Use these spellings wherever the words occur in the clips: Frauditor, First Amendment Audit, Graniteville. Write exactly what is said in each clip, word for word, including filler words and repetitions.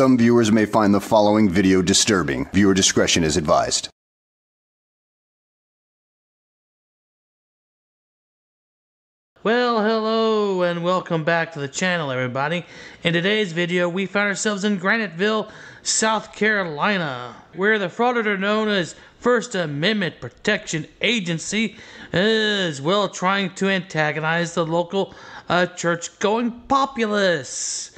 some viewers may find the following video disturbing. Viewer discretion is advised. Well, hello and welcome back to the channel, everybody. In today's video, we found ourselves in Graniteville, South Carolina, where the frauditor known as First Amendment Protection Agency is, well, trying to antagonize the local uh, church-going populace.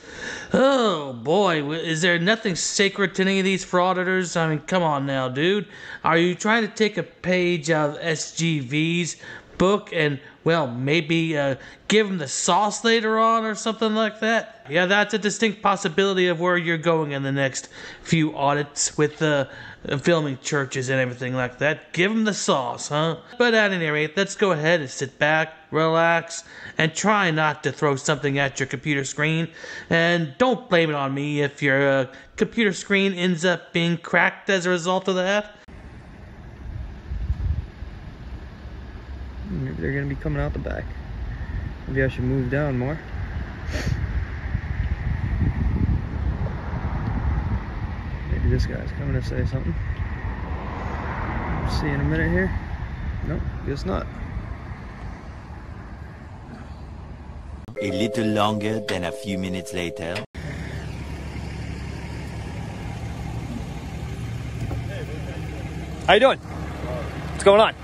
Oh boy, is there nothing sacred to any of these frauditors? I mean, come on now, dude. Are you trying to take a page out of S G V's book and, well, maybe uh, give them the sauce later on or something like that? Yeah, that's a distinct possibility of where you're going in the next few audits with the uh, filming churches and everything like that. Give them the sauce, huh? But at any rate, let's go ahead and sit back, relax, and try not to throw something at your computer screen. And don't blame it on me if your uh, computer screen ends up being cracked as a result of that. They're gonna be coming out the back. Maybe I should move down more. Maybe this guy's coming to say something. We'll see in a minute here. Nope, guess not. A little longer than a few minutes later. How you doing? What's going on?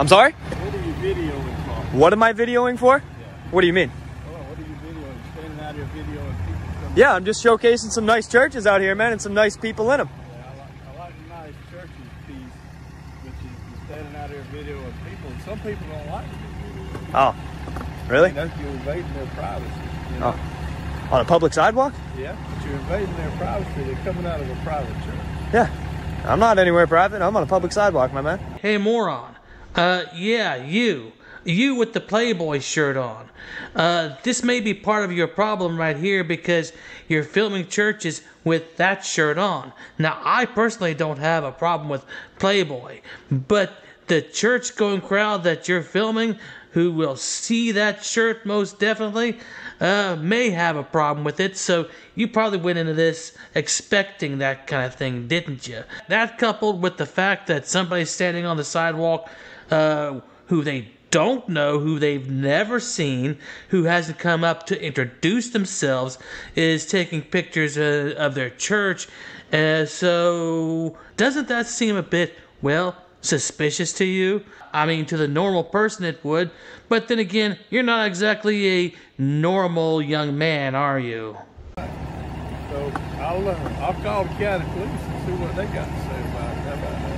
I'm sorry? What are you videoing for? What am I videoing for? Yeah. What do you mean? Oh, what are you videoing? Standing out here videoing people. Yeah, I'm just showcasing some nice churches out here, man, and some nice people in them. Yeah, I like, I like the nice churches piece, which is standing out here videoing people. And some people don't like it. Oh, really? You know, you're invading their privacy. You know? Oh, on a public sidewalk? Yeah, but you're invading their privacy. They're coming out of a private church. Yeah, I'm not anywhere private. I'm on a public sidewalk, my man. Hey, moron. Uh, yeah, you. You with the Playboy shirt on. Uh, this may be part of your problem right here because you're filming churches with that shirt on. Now, I personally don't have a problem with Playboy, but the church-going crowd that you're filming, who will see that shirt most definitely, uh, may have a problem with it. So you probably went into this expecting that kind of thing, didn't you? That coupled with the fact that somebody's standing on the sidewalk Uh, who they don't know, who they've never seen, who hasn't come up to introduce themselves, is taking pictures uh, of their church. Uh, so doesn't that seem a bit, well, suspicious to you? I mean, to the normal person it would, but then again, you're not exactly a normal young man, are you? So I'll, uh, I'll call the county police and see what they got to say about it. How about that?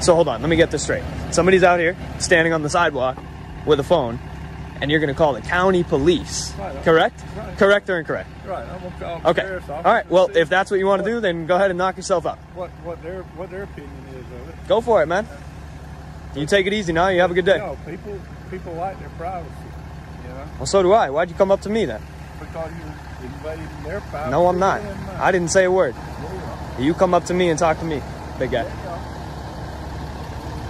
So hold on, let me get this straight. Somebody's out here standing on the sidewalk with a phone, and you're going to call the county police, right, correct? Right. Correct or incorrect? Right. I'm gonna call okay. Paris, all right. Well, if that's what you want to do, then go ahead and knock yourself up. What what their what their opinion is of it? Go for it, man. You take it easy now. You have a good day. No, people people like their privacy. You know? Well, so do I. Why'd you come up to me then? Because you invading their privacy. No, I'm not. I didn't say a word. Yeah. You come up to me and talk to me, big guy. Yeah.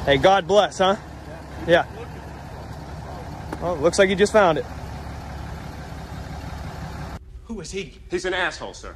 Hey, God bless, huh? Yeah. Well, looks like you just found it. Who is he? He's an asshole, sir.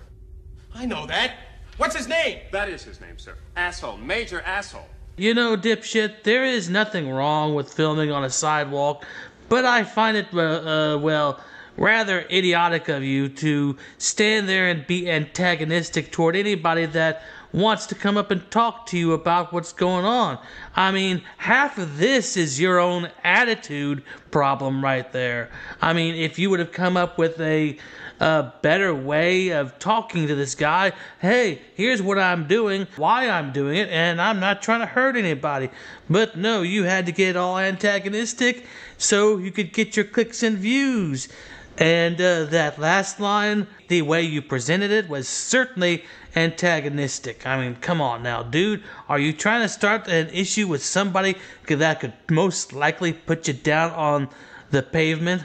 I know that. What's his name? That is his name, sir. Asshole. Major asshole. You know, dipshit, there is nothing wrong with filming on a sidewalk, but I find it, uh, uh well, rather idiotic of you to stand there and be antagonistic toward anybody that wants to come up and talk to you about what's going on. I mean, half of this is your own attitude problem right there. I mean, if you would have come up with a, a better way of talking to this guy, hey, here's what I'm doing, why I'm doing it, and I'm not trying to hurt anybody. But no, you had to get all antagonistic so you could get your clicks and views. And uh, that last line, the way you presented it was certainly antagonistic. I mean, come on now, dude. Are you trying to start an issue with somebody that could most likely put you down on the pavement?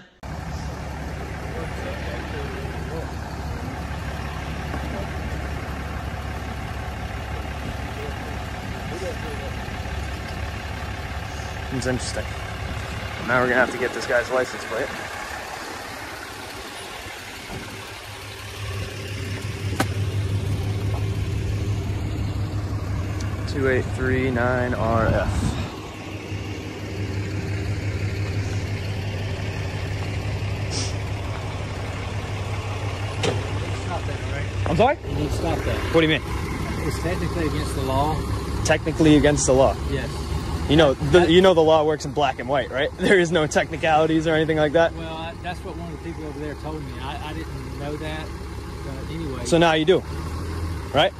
It's interesting. Now we're going to have to get this guy's license plate. two eight three nine R F. I'm sorry? You need to stop that. What do you mean? It's technically against the law. Technically against the law? Yes. You know, the, you know the law works in black and white, right? There is no technicalities or anything like that? Well, I, that's what one of the people over there told me. I, I didn't know that, but anyway. So now you do, right?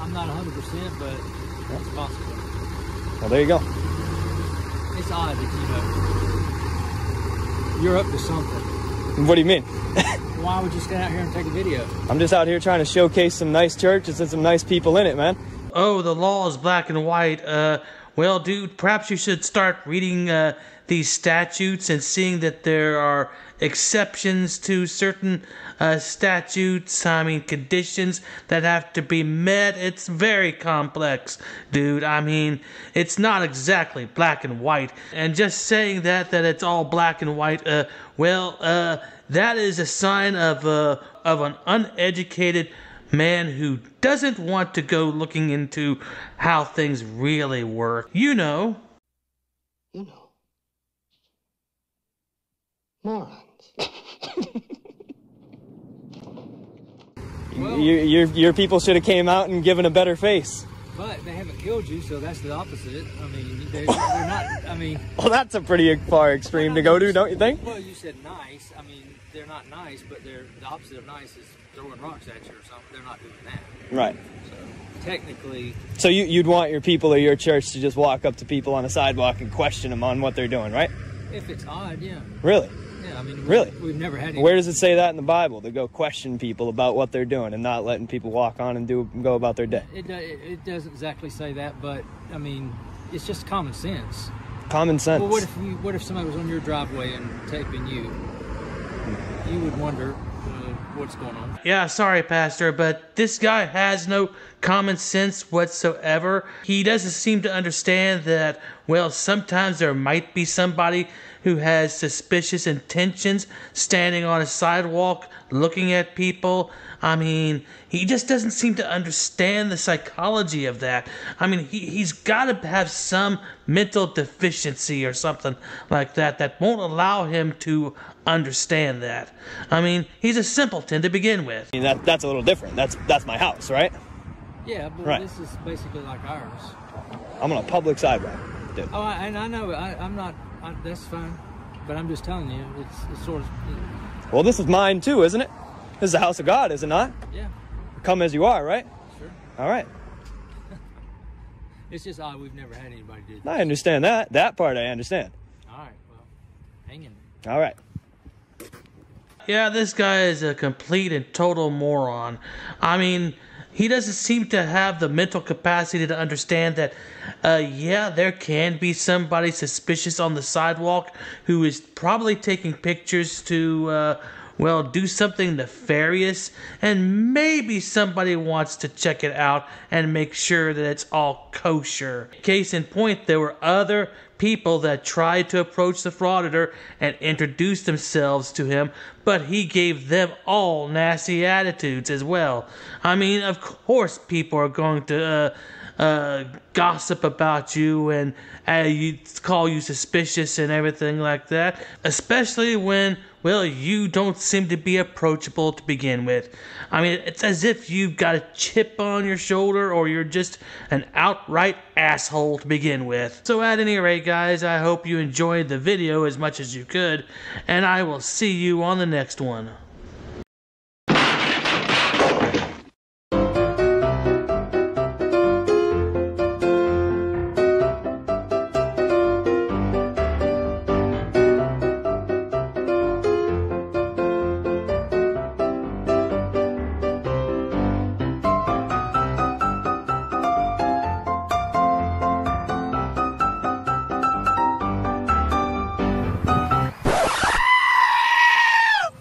I'm not one hundred percent, but yeah. It's possible. Well, there you go. It's odd that, you know, you're up to something. What do you mean? Why would you stand out here and take a video? I'm just out here trying to showcase some nice churches and some nice people in it, man. Oh, the law is black and white. Uh, well, dude, perhaps you should start reading uh, these statutes and seeing that there are exceptions to certain uh, statutes, I mean, conditions that have to be met. It's very complex, dude. I mean, it's not exactly black and white. And just saying that, that it's all black and white, uh, well, uh, that is a sign of uh, of an uneducated man who doesn't want to go looking into how things really work. You know. You know. Morons. Well, your, your, your people should have came out and given a better face. But they haven't killed you, so that's the opposite. I mean, they're, they're not, I mean... Well, that's a pretty far extreme to go to, don't you think? Well, you said nice. I mean, they're not nice, but they're the opposite of nice is throwing rocks at you or something. They're not doing that. Right. So, technically... So you, you'd want your people or your church to just walk up to people on a sidewalk and question them on what they're doing, right? If it's odd, yeah. Really? Yeah, I mean... Really? We've, we've never had any... Where does it say that in the Bible, to go question people about what they're doing and not letting people walk on and do go about their day? It, it, it doesn't exactly say that, but, I mean, it's just common sense. Common sense. Well, what if, you, what if somebody was on your driveway and taping you? You would wonder... what's going on. Yeah, sorry, Pastor, but this guy has no common sense whatsoever. He doesn't seem to understand that, well, sometimes there might be somebody who has suspicious intentions standing on a sidewalk looking at people. I mean, he just doesn't seem to understand the psychology of that. I mean, he, he's got to have some mental deficiency or something like that that won't allow him to understand that. I mean, he's a simpleton to begin with. I mean, that, that's a little different. That's, that's my house, right? Yeah, but right. This is basically like ours. I'm on a public sidewalk, dude. Oh, I, and I know. I, I'm not... I, that's fine. But I'm just telling you, it's, it's sort of... It, well, this is mine too, isn't it? This is the house of God, is it not? Yeah. Come as you are, right? Sure. All right. It's just odd. We've never had anybody do that. I understand that. That part I understand. All right. Well, hang in there. All right. Yeah, this guy is a complete and total moron. I mean, he doesn't seem to have the mental capacity to understand that, uh, yeah, there can be somebody suspicious on the sidewalk who is probably taking pictures to, uh, well, do something nefarious, and maybe somebody wants to check it out and make sure that it's all kosher. Case in point, there were other people that tried to approach the frauditor and introduce themselves to him, but he gave them all nasty attitudes as well. I mean, of course people are going to uh, uh, gossip about you and uh, you call you suspicious and everything like that, especially when, well, you don't seem to be approachable to begin with. I mean, it's as if you've got a chip on your shoulder or you're just an outright asshole to begin with. So at any rate, guys, I hope you enjoyed the video as much as you could, and I will see you on the next one.